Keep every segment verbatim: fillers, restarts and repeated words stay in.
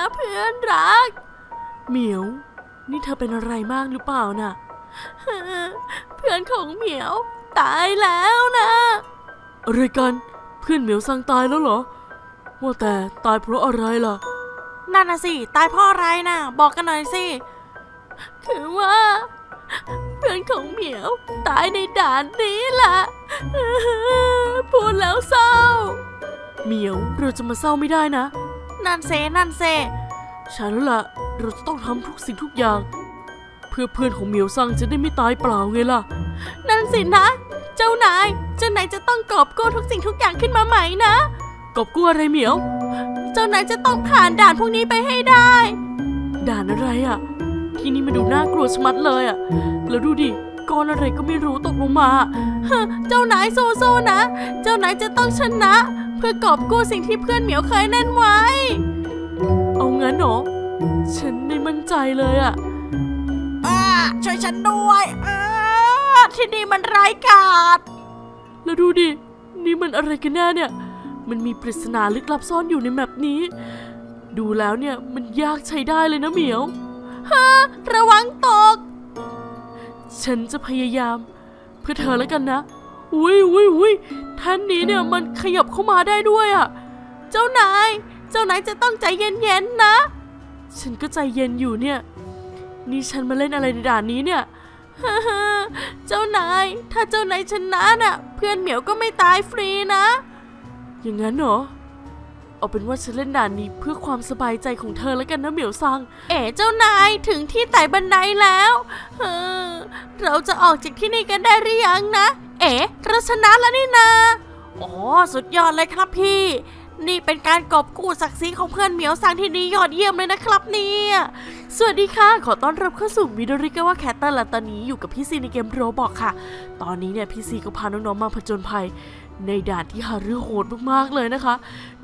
นะเพื่อนรักเหมียวนี่เธอเป็นอะไรมากหรือเปล่าน่ะเพื่อนของเหมียวตายแล้วนะอะไรกันเพื่อนเหมียวซังตายแล้วเหรอว่าแต่ตายเพราะอะไรล่ะนั่นน่ะสิตายเพราะอะไรน่ะบอกกันหน่อยสิคือว่าเพื่อนของเหมียวตายในด่านนี้ล่ะพูดแล้วเศร้าเหมียวเราจะมาเศร้าไม่ได้นะนั่นเซนั่นเซใช่แล้วล่ะเราจะต้องทำทุกสิ่งทุกอย่างเพื่อเพื่อนของเหมียวซังจะได้ไม่ตายเปล่าไงล่ะนั่นสินะเจ้านายเจ้านายจะต้องกอบกู้ทุกสิ่งทุกอย่างขึ้นมาใหม่นะกอบกู้อะไรเหมียวเจ้านายจะต้องผ่านด่านพวกนี้ไปให้ได้ด่านอะไรอ่ะที่นี่มันดูน่ากลัวชะมัดเลยอ่ะแล้วดูดิก้อนอะไรก็ไม่รู้ตกลงมาเจ้านายโซโซนะเจ้านายจะต้องชนะเพื่อกอบกู้สิ่งที่เพื่อนเหมียวเคยเล่นไว้เอางั้นเหรอฉันไม่มั่นใจเลยอ่ะช่วยฉันด้วยที่นี่มันร้ายกาจแล้วดูดินี่มันอะไรกันแน่เนี่ยมันมีปริศนาลึกลับซ่อนอยู่ในแมปนี้ดูแล้วเนี่ยมันยากใช้ได้เลยนะเหมียวฮ่าระวังตกฉันจะพยายามเพื่อเธอแล้วกันนะอุ้ยอุ้ยอุ้ยท่านนี้เนี่ยมันขยับเข้ามาได้ด้วยอ่ะเจ้านายเจ้านายจะต้องใจเย็นๆนะฉันก็ใจเย็นอยู่เนี่ยนี่ฉันมาเล่นอะไรในด่านนี้เนี่ยฮ่าฮ่าเจ้านายถ้าเจ้านายชนะน่ะเพื่อนเหมียวก็ไม่ตายฟรีนะอย่างนั้นเหรอเอาเป็นว่าฉันเล่นด่านนี้เพื่อความสบายใจของเธอแล้วกันนะเหมียวซังเอ๋เจ้านายถึงที่ไต่บันไดแล้วเออเราจะออกจากที่นี่กันได้หรือยังนะเอ๋เราชนะแล้วนี่นะอ๋อสุดยอดเลยครับพี่นี่เป็นการกอบกู้ศักดิ์ศรีของเพื่อนเหมียวซังที่ดียอดเยี่ยมเลยนะครับเนี่ยสวัสดีค่ะขอต้อนรับเข้าสู่มิโดริกะวะแคทเตอร์และตอนนี้อยู่กับพี่ซีในเกมโรบอทค่ะตอนนี้เนี่ยพี่ซีก็พาน้องๆมาผจญภัยในด่านที่หาเรื่องโหดมากๆเลยนะคะ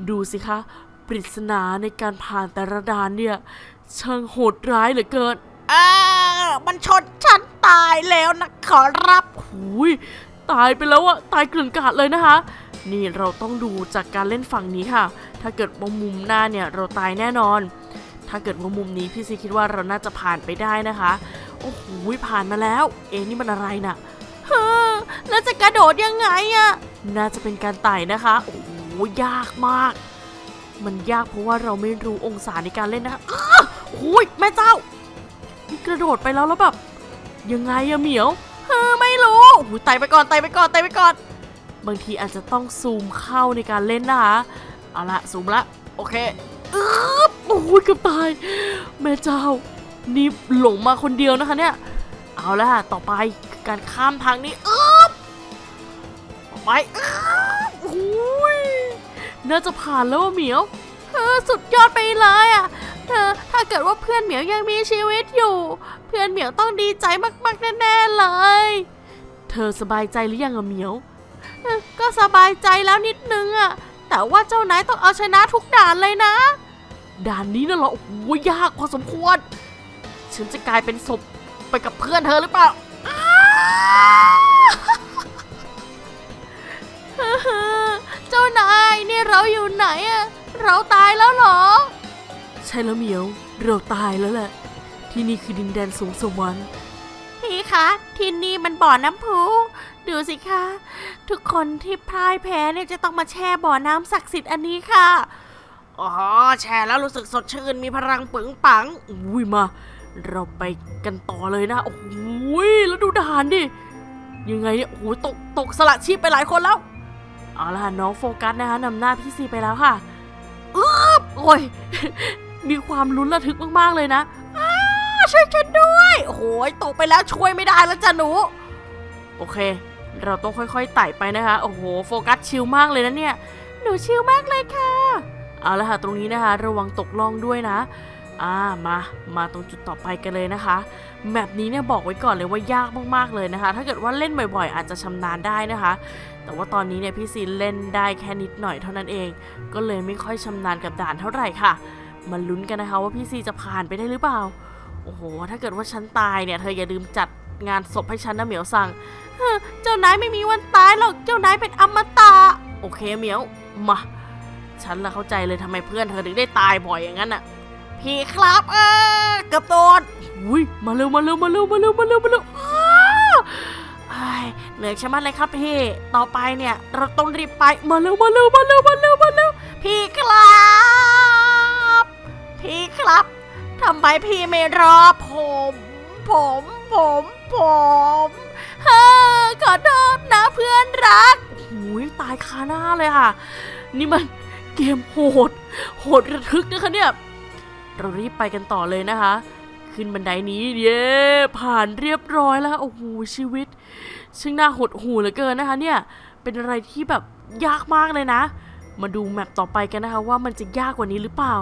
ดูสิคะปริศนาในการผ่านแต่ละด่านเนี่ยช่างโหดร้ายเหลือเกินอ้ามันชนฉันตายแล้วนะขอรับหูยตายไปแล้วอะตายเกลื่อนกลาดเลยนะคะนี่เราต้องดูจากการเล่นฝั่งนี้ค่ะถ้าเกิดว่ามุมหน้าเนี่ยเราตายแน่นอนถ้าเกิดว่ามุมนี้พี่ซีคิดว่าเราน่าจะผ่านไปได้นะคะโอ้โหผ่านมาแล้วเอ๊ะนี่มันอะไรน่ะเฮ้อแล้วจะกระโดดยังไงอะน่าจะเป็นการไต่นะคะโอ้โหยากมากมันยากเพราะว่าเราไม่รู้องศาในการเล่นนะคะอ้าวโอ้ยแม่เจ้านี่กระโดดไปแล้วแล้วแบบยังไงอะเหมียวเฮ้อไม่รู้โอ้โหไต่ไปก่อนไต่ไปก่อนไต่ไปก่อนบางทีอาจจะต้องซูมเข้าในการเล่นนะคะเอาละซูมละโอเคอึ๊บโอ้ยเกือบตายแม่เจ้านี่หลงมาคนเดียวนะคะเนี่ยเอาละต่อไปการข้ามทางนี้อึ๊บต่อไปอึ๊บโอ้ยน่าจะผ่านแล้วเหมียวเธอสุดยอดไปเลยอ่ะเธอถ้าเกิดว่าเพื่อนเหมียวยังมีชีวิตอยู่เพื่อนเหมียวต้องดีใจมากๆแน่ๆเลยเธอสบายใจหรือยังอะเหมียวก็สบายใจแล้วนิดนึงอะแต่ว่าเจ้านายต้องเอาชนะทุกด่านเลยนะด่านนี้น่ะเหรอโอ้โหยากพอสมควรฉันจะกลายเป็นศพไปกับเพื่อนเธอหรือเปล่าเจ้านายนี่เราอยู่ไหนอะเราตายแล้วเหรอใช่แล้วเหมียวเราตายแล้วแหละที่นี่คือดินแดนสูงสวรรค์พี่คะที่นี่มันบ่อน้ำพุดูสิคะทุกคนที่พ่ายแพ้เนี่ยจะต้องมาแช่บ่อน้ำศักดิ์สิทธิ์อันนี้ค่ะอ๋อแช่แล้วรู้สึกสดชื่นมีพลังปึงปังอุ้ยมาเราไปกันต่อเลยนะโอ้ยแล้วดูด่านดิยังไงเนี่ยโอ้ยตกตกสละชีพไปหลายคนแล้วเอาล่ะน้องโฟกัสนะคะนำหน้าพี่ซีไปแล้วค่ะอื้อโอ้ยมีความลุ้นระทึกมากๆเลยนะช่วยฉันด้วยโอ้ยตกไปแล้วช่วยไม่ได้แล้วจ้ะหนูโอเคเราต้องค่อยๆไต่ไปนะคะโอ้โหโฟกัสชิลมากเลยนะเนี่ยหนูชิลมากเลยค่ะเอาละค่ะตรงนี้นะคะระวังตกล่องด้วยนะอ่ามามาตรงจุดต่อไปกันเลยนะคะแมปนี้เนี่ยบอกไว้ก่อนเลยว่ายากมากๆเลยนะคะถ้าเกิดว่าเล่นบ่อยๆอาจจะชำนาญได้นะคะแต่ว่าตอนนี้เนี่ยพี่ซีเล่นได้แค่นิดหน่อยเท่านั้นเองก็เลยไม่ค่อยชำนาญกับด่านเท่าไหร่ค่ะมาลุ้นกันนะคะว่าพี่ซีจะผ่านไปได้หรือเปล่าโอ้โหถ้าเกิดว่าฉันตายเนี่ยเธออย่าลืมจัดงานศพให้ฉันนะเหมียวซังเจ้านายไม่มีวันตายหรอกเจ้านายเป็นอมตะโอเคเหมียวมาฉันละเข้าใจเลยทำไมเพื่อนเธอถึงได้ตายบ่อยอย่างนั้นน่ะ พี่ครับเออเกือบโดนอุ้ยมาเร็วมาเร็วมาเร็วมาเร็วมาเร็วมาเร็วเหนื่อยชะมัดเลยครับพี่ต่อไปเนี่ยเราต้องรีบไปมาเร็วมาเร็วมาเร็วมาเร็วมาเร็วพี่ครับพี่ครับทำไมพี่ไม่รอผมผมผมผมเฮ้อขอโทษนะเพื่อนรักอุ้ยตายคาหน้าเลยค่ะนี่มันเกมโหดโหดระทึกนะคะเนี่ยเรารีบไปกันต่อเลยนะคะขึ้นบันไดนี้เย้ผ่านเรียบร้อยแล้วโอ้โหชีวิตซึ่งน่าหดหู่เหลือเกินนะคะเนี่ยเป็นอะไรที่แบบยากมากเลยนะมาดูแมปต่อไปกันนะคะว่ามันจะยากกว่านี้หรือเปล่า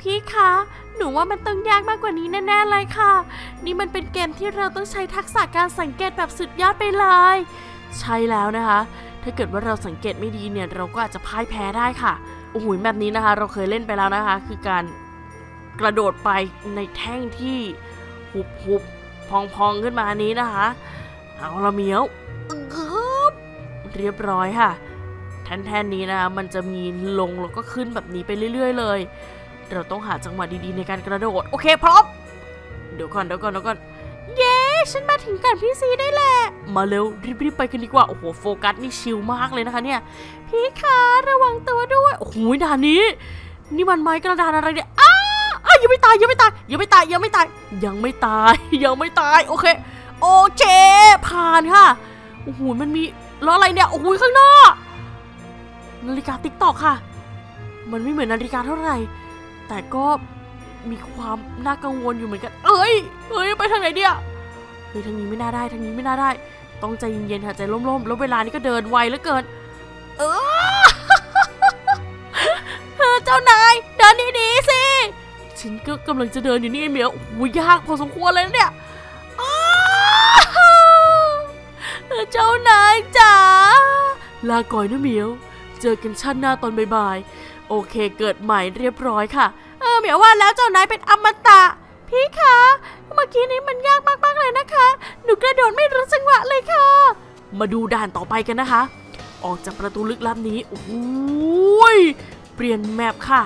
พี่คะหนูว่ามันต้องยากมากกว่านี้แน่ๆเลยค่ะนี่มันเป็นเกมที่เราต้องใช้ทักษะการสังเกตแบบสุดยอดไปเลยใช่แล้วนะคะถ้าเกิดว่าเราสังเกตไม่ดีเนี่ยเราก็อาจจะพ่ายแพ้ได้ค่ะโอ้โหแบบนี้นะคะเราเคยเล่นไปแล้วนะคะคือการกระโดดไปในแท่งที่หุบหุบพองพองขึ้นมานี้นะคะเอาละเมียวเรียบร้อยค่ะแท่นแท่นนี้นะคะมันจะมีลงแล้วก็ขึ้นแบบนี้ไปเรื่อยๆเลยเราต้องหาจังหวะดีๆในการกระโดดโอเคพร้อมเดี๋ยวก่อนเดี๋ยวก่อนเดี๋ยวก่อนเย้ฉันมาถึงก่อนพี่ซีได้แหละมาเร็วรีบๆไปกันดีกว่าโอ้โหโฟกัสนี่ชิลมากเลยนะคะเนี่ยพี่คะระวังตัวด้วยโอ้โหด่านนี้นี่มันไม้กระดานอะไรเนี่ยอ้ายังไม่ตายยังไม่ตายยังไม่ตายยังไม่ตายยังไม่ตายยังไม่ตายโอเคโอเคผ่านค่ะโอ้โหมันมีล้ออะไรเนี่ยโอ้โหข้างนอกนาฬิกาติ๊กตอกค่ะมันไม่เหมือนนาฬิกาเท่าไหร่แต่ก็มีความน่ากังวลอยู่เหมือนกันเอ้ยเอ้ยไปทางไหนเดียเฮ้ยทางนี้ไม่น่าได้ทางนี้ไม่น่าได้ต้องใจเย็นๆค่ะใจร่มๆแล้วเวลานี้ก็เดินไวเหลือเกินเออ เจ้านายเดินดีๆสิฉันก็กำลังจะเดินอยู่นี่ไอ้เหมียวโอ้ยยากพอสมควรเลยเนี่ยเจ้านายจ๋าลาก่อยนะเหมียวเจอกันชั้นหน้าตอนบ่ายๆโอเคเกิดใหม่เรียบร้อยค่ะเออเหมียวว่าแล้วเจ้านายเป็นอมตะพี่คะเมื่อกี้นี้มันยากมากๆเลยนะคะหนูกระโดดไม่รู้จังหวะเลยค่ะมาดูด่านต่อไปกันนะคะออกจากประตูลึกลับนี้โอ้ยเปลี่ยนแมปค่ะ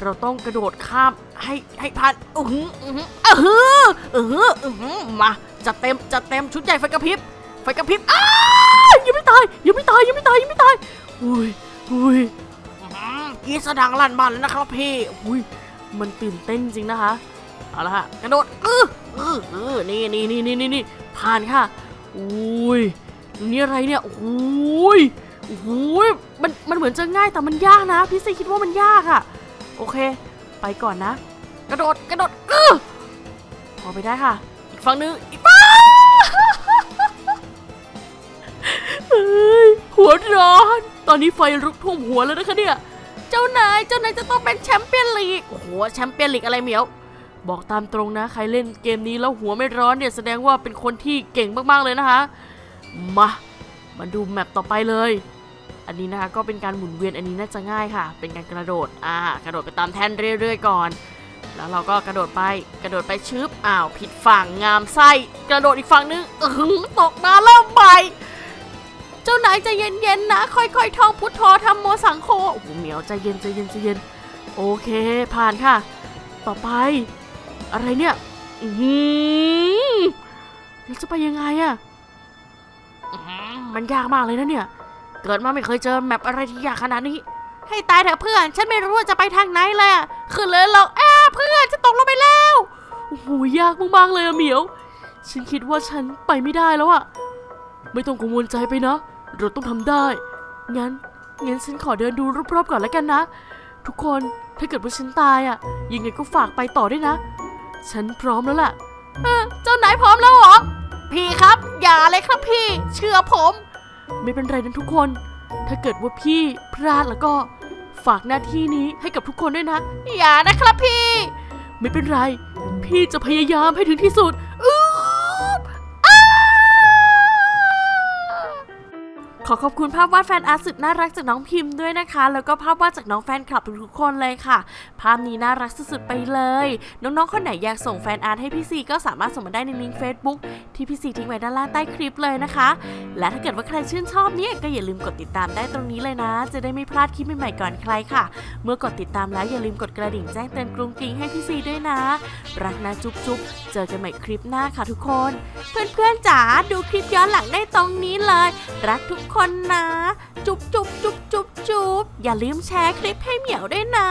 เราต้องกระโดดข้ามให้ให้ผ่านอื้อเออเออเออมาจัดเต็มจัดเต็มชุดใหญ่ไฟกระพริบไฟกระพริบอ้ายังไม่ตายยังไม่ตายยังไม่ตายยังไม่ตายอุ้ยอุ้ยกีสดังลั่นบ้านแล้วนะครับพี่อุ้ยมันตื่นเต้นจริงนะคะเอาละค่ะกระโดดเออเออเออนี่นี่นี่นี่นี่ผ่านค่ะอุ้ยนี่อะไรเนี่ยอุ้ยอุ้ยมันมันเหมือนจะง่ายแต่มันยากนะพี่ซีคิดว่ามันยากอะโอเคไปก่อนนะกระโดดกระโดดเออพอไปได้ค่ะอีกฝั่งนึงอีกป้าหัวร้อนตอนนี้ไฟลุกท่วมหัวแล้วนะคะเนี่ยเจ้านายเจ้านายจะต้องเป็นแชมเปี้ยนลีกโอ้โหแชมเปี้ยนลีกอะไรเหมียวบอกตามตรงนะใครเล่นเกมนี้แล้วหัวไม่ร้อนเนี่ยแสดงว่าเป็นคนที่เก่งมากๆเลยนะคะมามาดูแมปต่อไปเลยอันนี้นะคะก็เป็นการหมุนเวียนอันนี้น่าจะง่ายค่ะเป็นการกระโดดอ่ากระโดดไปตามแท่นเรื่อยๆก่อนแล้วเราก็กระโดดไปกระโดดไปชึบอ้าวผิดฝั่งงามไส้กระโดดอีกฝั่งนึงอื้อตกมาเริ่มใหม่เจ้านายใจเย็นๆนะค่อยๆท่องพุทโธธรรมโมสังโฆโอ้โหเหมียวใจเย็นใจเย็นใจเย็นโอเคผ่านค่ะต่อไปอะไรเนี่ยอื้อเราจะไปยังไงอะมันยากมากเลยนะเนี่ยเกิดมาไม่เคยเจอแมปอะไรที่ยากขนาดนี้ให้ตายเถอะเพื่อนฉันไม่รู้ว่าจะไปทางไหนเลยอะขึ้นเลยเราแอบเพื่อนจะตกลงไปแล้วโอ้โหยากมากๆเลยอะเหมียวฉันคิดว่าฉันไปไม่ได้แล้วอะไม่ต้องกังวลใจไปนะเราต้องทำได้งั้นงั้นฉันขอเดินดูรอบๆก่อนแล้วกันนะทุกคนถ้าเกิดว่าฉันตายอะยังไงก็ฝากไปต่อด้วยนะฉันพร้อมแล้วล่ะเออเจ้านายพร้อมแล้วเหรอพี่ครับอย่าเลยครับพี่เชื่อผมไม่เป็นไรนะทุกคนถ้าเกิดว่าพี่พลาดแล้วก็ฝากหน้าที่นี้ให้กับทุกคนด้วยนะอย่านะครับพี่ไม่เป็นไรพี่จะพยายามให้ถึงที่สุดข อขอบคุณภาพวาดแฟนอาร์ตสุดน่ารักจากน้องพิมพ์ด้วยนะคะแล้วก็ภาพวาดจากน้องแฟนคลับทุกๆคนเลยค่ะภาพนี้น่ารักสุดๆไปเลยน้องๆคนไหนอยากส่งแฟนอาร์ตให้พี่ซีก็สามารถส่งมาได้ในลิงก์ Facebook ที่พี่ซีทิ้งไว้ด้านล่างใต้คลิปเลยนะคะและถ้าเกิดว่าใครชื่นชอบเนี่ยก็อย่าลืมกดติดตามได้ตรงนี้เลยนะจะได้ไม่พลาดคลิปใหม่ๆก่อนใครค่ะเมื่อกดติดตามแล้วอย่าลืมกดกระดิ่งแจ้งเตือนกรุงกริ๊งให้พี่ซีด้วยนะรักนะจุ๊บจุ๊บเจอกันใหม่คลิปหน้าค่ะทุกคนเพื่อนๆจ๋าดูคลิปย้อนหลังได้ตรงนี้เลยรักทุกคนนะจุ๊บจุ๊บจุ๊บจุ๊บจุ๊บอย่าลืมแชร์คลิปให้เหมียวด้วยนะ